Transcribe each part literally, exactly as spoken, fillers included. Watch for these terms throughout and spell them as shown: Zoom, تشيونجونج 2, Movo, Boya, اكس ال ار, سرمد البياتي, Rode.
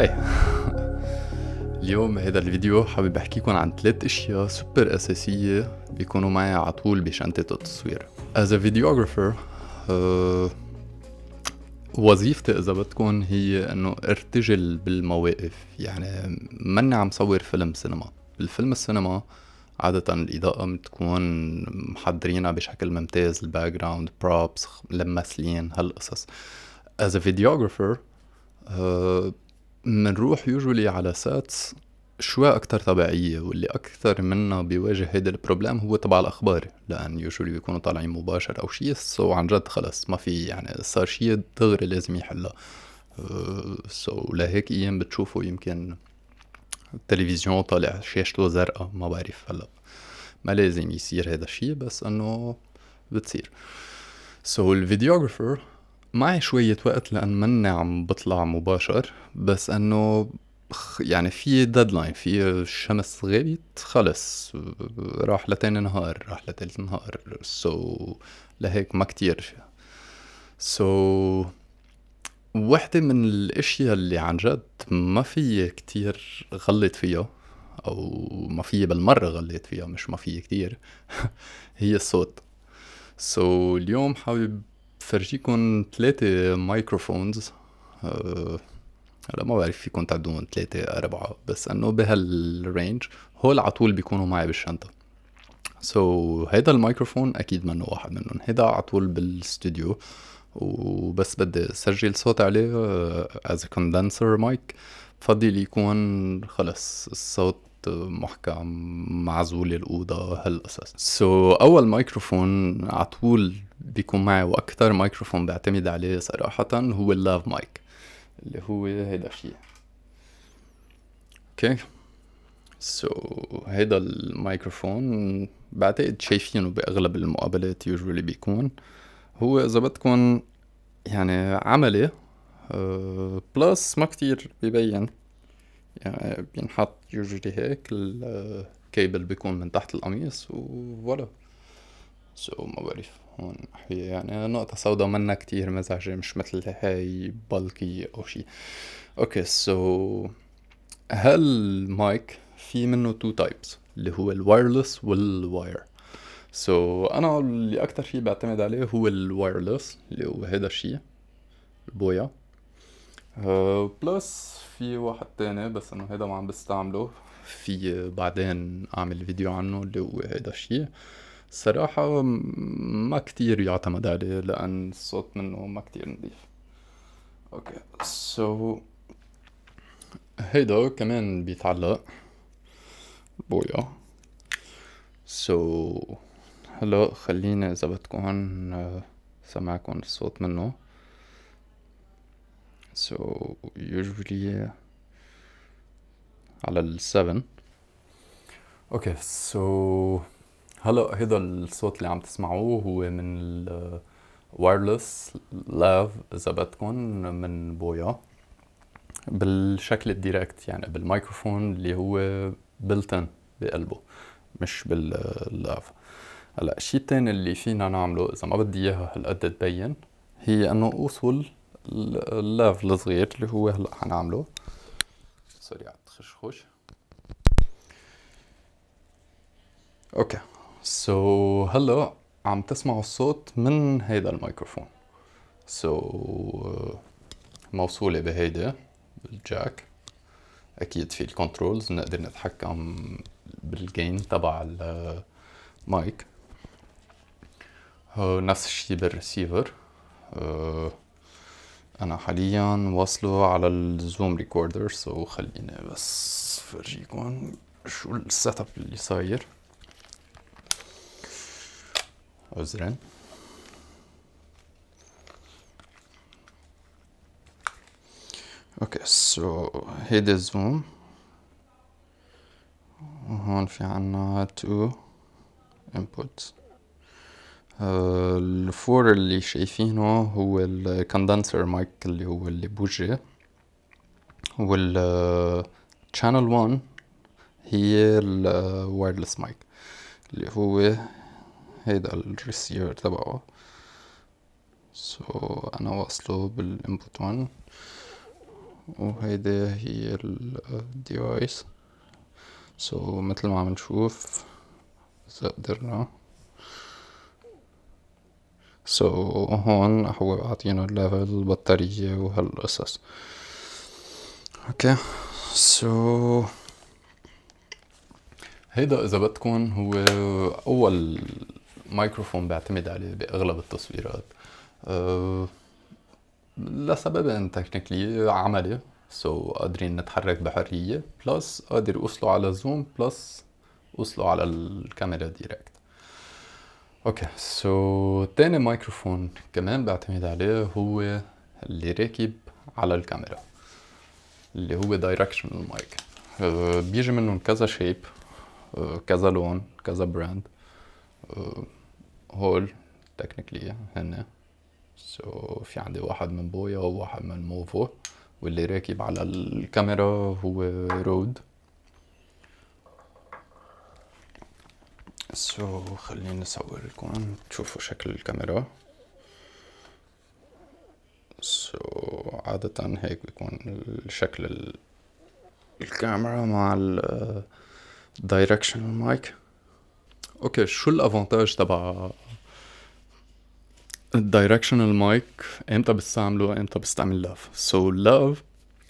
هاي. اليوم هذا الفيديو حابب احكيكم عن ثلاث اشياء سوبر اساسيه بيكونوا معي على طول بشنطه التصوير. از فيديوغرافر أه وظيفتي اذا بدكم هي انه ارتجل بالمواقف، يعني ماني عم صور فيلم سينما. بالفيلم السينما عادة الإضاءة بتكون محضرينها بشكل ممتاز، الباك جراوند، بروبس، ممثلين، هالقصص. از فيديوغرافر منروح يوجولي على ساتس شوي أكتر طبيعية، واللي أكثر منا بيواجه هيدا البروبلم هو تبع الأخبار، لأن يوجولي بيكونوا طالعين مباشر أو شي، سو عن جد خلص ما في، يعني صار شي دغري لازم يحلها. سو لهيك أيام بتشوفوا يمكن التلفزيون طالع شاشته زرقاء، ما بعرف. هلا ما لازم يصير هذا الشيء، بس انه بتصير. سو so, الفيديوغرافر معي شوية وقت لان مني عم بطلع مباشر، بس انه يعني في ديدلاين، في الشمس غابت خلص، راح لتاني نهار، راح لتالت نهار. سو so, لهيك ما كتير. سو so, وحدة من الاشياء اللي عن جد ما في كتير غلط فيها، او ما في بالمرة غلط فيها، مش ما في كتير، هي الصوت. سو so, اليوم حابب فرجيكم ثلاثة مايكروفونز. أه هلا ما بعرف فيكم تعدون ثلاثة اربعة، بس انه بهالرينج هول على طول بيكونوا معي بالشنطة. سو so, هيدا الميكروفون اكيد منه واحد منهم، هيدا على طول بالاستوديو، وبس بدي اسجل صوت عليه از كوندنسر مايك. بفضل يكون خلص الصوت محكم، معزول الاوضه، هالقصص. سو so, اول مايكروفون على طول بيكون معي واكثر مايكروفون بعتمد عليه صراحه هو اللاف مايك، اللي هو هيدا الشيء. اوكي okay. سو so, هيدا المايكروفون بعتقد شايفينه باغلب المقابلات، يوجولي بيكون هو اذا بدكم يعني عملي أه بلس ما كتير بيبين، يعني بينحط يوجولي هيك، الكيبل بيكون من تحت القميص وولا. سو so, ما بعرف هون احيا يعني نقطة سوداء منا كتير مزعجة، مش مثل هاي بلكي او شي. اوكي سو so, هالمايك في منه تو تايبس، اللي هو الوايرلس والواير. سو so, انا اللي اكتر شيء بعتمد عليه هو الوايرلس، اللي هو هيدا الشيء البويا. أه بلس في واحد تاني، بس انه هيدا ما عم بستعمله، في بعدين اعمل فيديو عنه، اللي هو هيدا الشيء. صراحة ما كتير يعتمد عليه لان الصوت منه ما كتير نظيف. اوكي سو so, هيدا كمان بيتعلق بويا. سو so, هلا خلينا اذا بدكم سمعكم الصوت منه. سو so, usually على السبعة. اوكي سو هلا هيدا الصوت اللي عم تسمعوه هو من الوايرلس لاف اذا بدكم من بويا، بالشكل الديركت، يعني بالميكروفون اللي هو بلتن بقلبه، مش باللاف. هلا الشيء الثاني اللي فينا نعمله اذا ما بدي اياها هالقد تبين، هي انه اوصل اللاف الصغير اللي هو هلا حنعمله. سوري عم تخشخش. اوكي سو so, هلا عم تسمعوا الصوت من هيدا الميكروفون. سو so, موصولة بهيدا الجاك، اكيد في الكنترولز، نقدر نتحكم بالجين تبع المايك. نفس الشي بالريسيفر. انا حاليا واصله على الزوم ريكوردر، سو خليني بس فرجيكم شو السيت اب اللي صاير. عذرا اوكي سو هيدا الزوم، وهون في عنا تو inputs. آه الفور اللي شايفينه هو الكوندنسر مايك اللي هو اللي بوجه، وال channel واحد هي الوايرلس مايك اللي هو هيدا الريسيفر تبعه. سو so, انا واصله بالانبوت واحد وهيدي هي الديفايس. سو مثل ما عم نشوف اذا قدرنا، سو هون هو بعطينا الليفل البطارية وهالقصص. اوكي سو هيدا اذا بدكم هو اول مايكروفون بعتمد عليه باغلب التصويرات أه لسببين، تكنيكلي عملي سو so, قادرين نتحرك بحرية، بلس قادر اوصله على زوم، بلس اوصله على الكاميرا ديركت. اوكي سو تاني مايكروفون كمان بعتمد عليه هو اللي راكب على الكاميرا اللي هو دايركشنال مايك. أه بيجي منهم كذا شيب، أه كذا لون، كذا براند. أه هول تكنيكلي هن سو so, في عندي واحد من بويا وواحد من موفو، واللي راكب على الكاميرا هو رود. سو so, خليني اصور لكم تشوفوا شكل الكاميرا. سو so, عادة هيك بيكون شكل ال... الكاميرا مع ال دايركشنال مايك. اوكي شو الافونتاج تبع الدايركشنال مايك؟ امتى بستعمله؟ امتى بستعمل لاف؟ سو so, لاف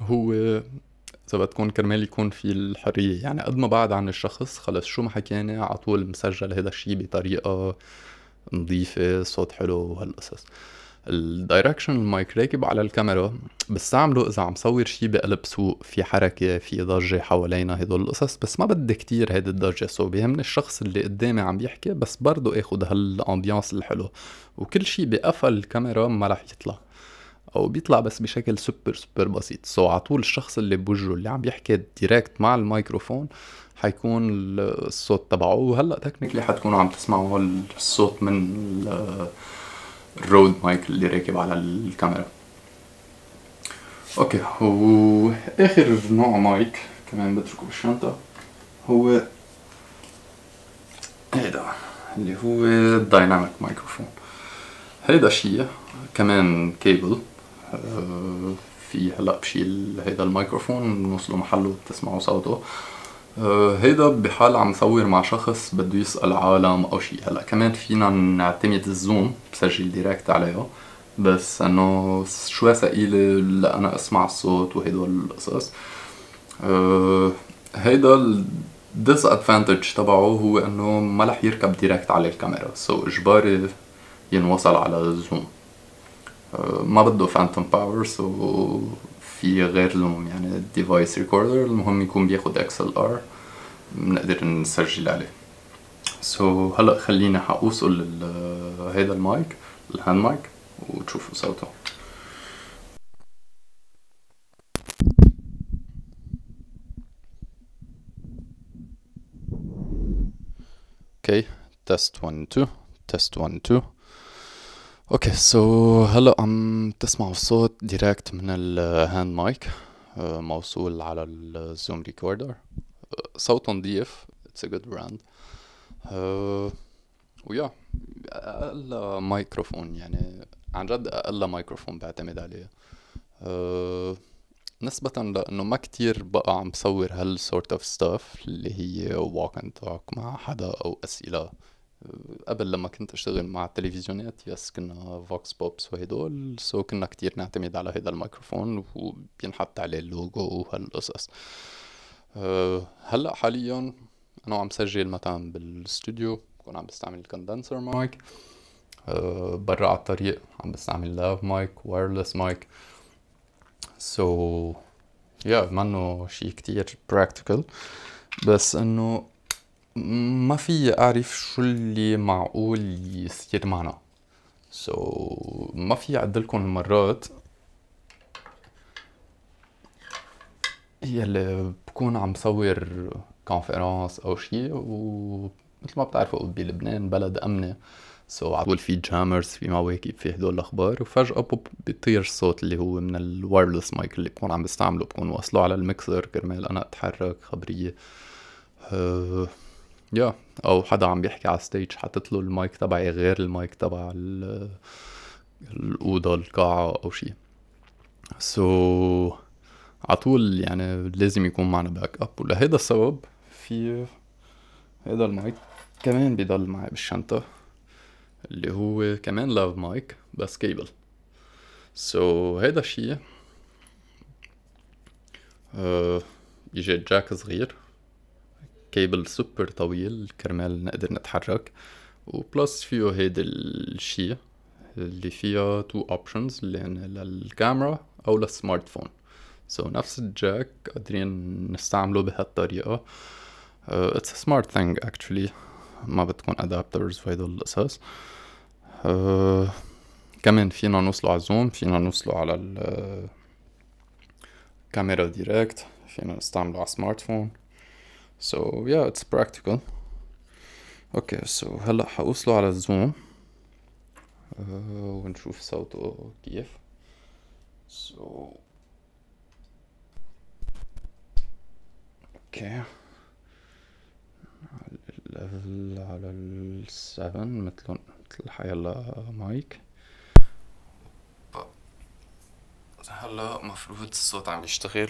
هو اذا بدكم كرمال يكون في الحريه، يعني قد ما بعد عن الشخص خلص شو ما حكينا على طول مسجل هذا الشيء بطريقه نظيفه، صوت حلو وهالقصص. الدايركشنال مايك راكب على الكاميرا بستعمله اذا عم صور شيء بقلب سوق، في حركه، في ضجه حوالينا، هدول القصص، بس ما بدي كتير هيدي الضجه. سو بيهمني الشخص اللي قدامي عم يحكي، بس برضه اخد هالامبيانس الحلو، وكل شيء بقفل الكاميرا ما راح يطلع او بيطلع بس بشكل سوبر سوبر بسيط. سو على طول الشخص اللي بوجهه اللي عم يحكي ديركت مع الميكروفون حيكون الصوت تبعه. وهلا تكنيكلي حتكونوا عم تسمعوا الصوت من الرود مايك اللي راكب على الكاميرا. اوكي واخر نوع مايك كمان بتركه بالشنطة هو هيدا اللي هو الدايناميك مايكروفون. هيدا شيء كمان كيبل، آه في هلا بشيل هيدا الميكروفون بنوصله محله بتسمعوا صوته. آه هيدا بحال عم صور مع شخص بده يسأل عالم او شيء. هلا كمان فينا نعتمد الزوم، بسجل ديركت عليها، بس انه شوي ثقيلة لأنا اسمع الصوت وهدول القصص. آه هيدا ال ديس ادفانتج تبعه هو انه ما رح يركب ديركت على الكاميرا، سو اجباري ينوصل على الزوم. آه ما بده فانتوم باور، سو في غير لهم يعني الديفايس ريكوردر، المهم يكون بياخد اكس ال ار بنقدر نسجل عليه. سو so, هلا خليني حقوصل هيدا المايك الهاند مايك وتشوفوا صوته. اوكي تست واحد اثنين تست واحد اثنين. اوكي سو هلا عم تسمعوا الصوت ديركت من الهاند مايك موصول على الزوم ريكوردر. صوته نضيف، اتس ا جود براند. ويا اقل مايكروفون، يعني عن جد اقل مايكروفون بعتمد عليه أه نسبة لانه ما كتير بقى عم بصور هال sort of stuff اللي هي walk and talk مع حدا او اسئلة. قبل لما كنت اشتغل مع التلفزيونات يس كنا فوكس بوبس وهدول، سو كنا كتير نعتمد على هيدا الميكروفون وبينحط عليه اللوجو وهالقصص. أه هلا حاليا انا عم سجل مثلا بالاستوديو بكون عم بستعمل الكوندنسر مايك، أه برا على الطريق عم بستعمل لاف مايك وايرلس مايك. سو so, يا yeah, منه شي كتير براكتيكال، بس انه ما في اعرف شو اللي معقول يصير معنا. سو so, ما في اعدلكم المرات يلي بكون عم صور كونفرنس او شي، ومثل ما بتعرفوا بلبنان بلد امنه، سو so, عطول في جامرز، في مواكب، في هدول الاخبار، وفجأة بوب بيطير الصوت اللي هو من الوايرلس مايك اللي بكون عم بستعمله، بكون واصله على الميكسر كرمال انا اتحرك خبريه. أه... يا او حدا عم بيحكي على ستيج حاطط له المايك تبعي غير المايك تبع ال... الاوضه القاعه او شيء. سو so... عطول يعني لازم يكون معنا باك اب، ولهيدا السبب في هيدا المايك كمان بيضل معي بالشنطة اللي هو كمان لاف مايك بس كيبل. سو so, هيدا الشي أه بيجي جاك صغير، كيبل سوبر طويل كرمال نقدر نتحرك، وبلس فيه هيدا الشي اللي فيها تو اوبشنز اللي هن للكاميرا او للسمارت فون. سو so, نفس الجاك قادرين نستعمله بهالطريقة. اتس ا سمارت ثينج اكشلي، ما بتكون ادابترز وهدول القصص. uh, كمان فينا نوصله على زوم، فينا نوصله على الكاميرا ديريكت، فينا نستعمله على سمارت فون. سو يا اتس براكتيكال. اوكي سو هلا حوصله على الزوم uh, ونشوف صوته كيف. سو so. اوكي على السبعة مثل مثل حيلا مايك. هلا مفروض الصوت عم يشتغل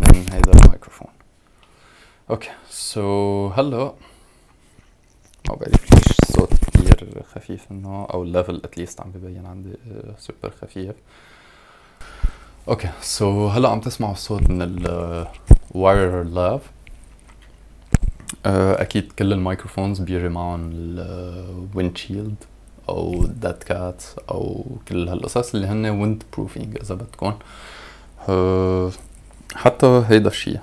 من هيدا الميكروفون. اوكي سو so, هلا ما بعرف ليش الصوت كتير خفيف انه او الليفل اتليست عم ببين عندي سوبر خفيف. اوكي سو so, هلا عم تسمعوا الصوت من الواير لاف. اكيد كل الميكروفونز بيجي معهم الويند شيلد او دات كات او كل هالقصص اللي هن ويند بروفينج اذا بدكم. أه حتى هيدا الشيء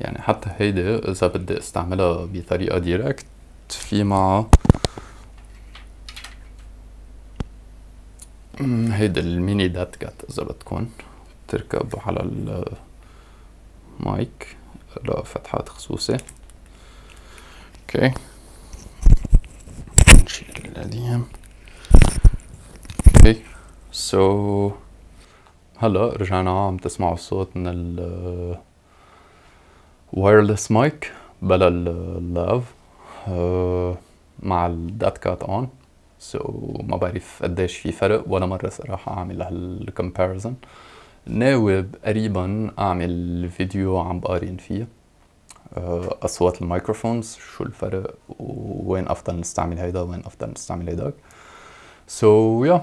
يعني حتى هيدا اذا بدي استعملها بطريقه دايركت في معه هيدا الميني دات كات اذا بدكم تركب على المايك له فتحات خصوصي. اوكي نشيل القديم. اوكي سو هلا رجعنا عم تسمعوا الصوت من ال وايرلس مايك بلا اللاف uh, مع الدات كات اون. سو so, ما بعرف قديش في فرق ولا مرة صراحة عامل هالكمباريزن. ناوي قريبا اعمل فيديو عم بقارن فيه اصوات الميكروفونز، شو الفرق وين افضل نستعمل هيدا وين افضل نستعمل هيداك. سو so, يا yeah.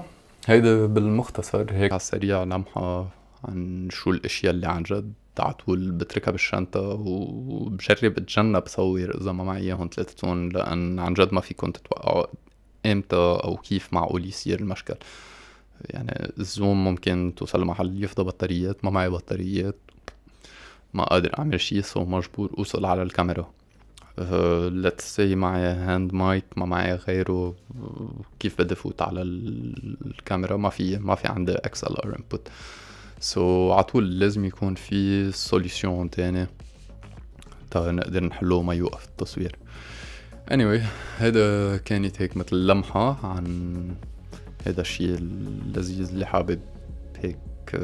هيدا بالمختصر هيك على السريع لمحه عن شو الاشياء اللي عن جد عطول بتركها بالشنطه، وبجرب اتجنب صور اذا ما معي اياهم ثلاثتهم، لان عن جد ما فيكم تتوقعوا امتى او كيف معقول يصير المشكل. يعني الزوم ممكن توصل لمحل يفضى بطاريات، ما معي بطاريات، ما قادر اعمل شي، سو مجبور اوصل على الكاميرا. ليتس سي معي هاند مايك ما معي غيره، كيف بدي فوت على الكاميرا؟ ما في ما في عندي اكس ال ار انبوت. سو عطول لازم يكون في سوليوشن تاني تا نقدر نحله ما يوقف التصوير. anyway هيدا كانت هيك مثل لمحة عن هيدا الشي اللذيذ اللي حابب هيك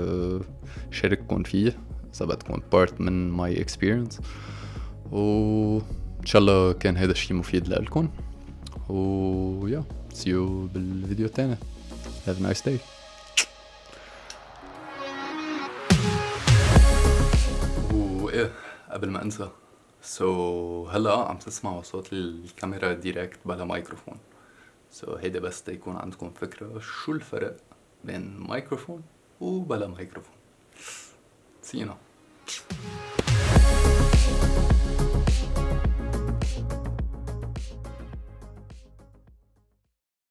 شارككم فيه اذا بدكم بارت من ماي اكسبيرينس، وان شاء الله كان هذا الشيء مفيد لكم. ويا سي يو بالفيديو الثاني. هاف ا نايس داي. وايه قبل ما انسى، سو so, هلا عم تسمعوا صوت الكاميرا دايركت بلا مايكروفون. سو so, هيدا بس تيكون عندكم فكره شو الفرق بين مايكروفون وبلا مايكروفون. See you now.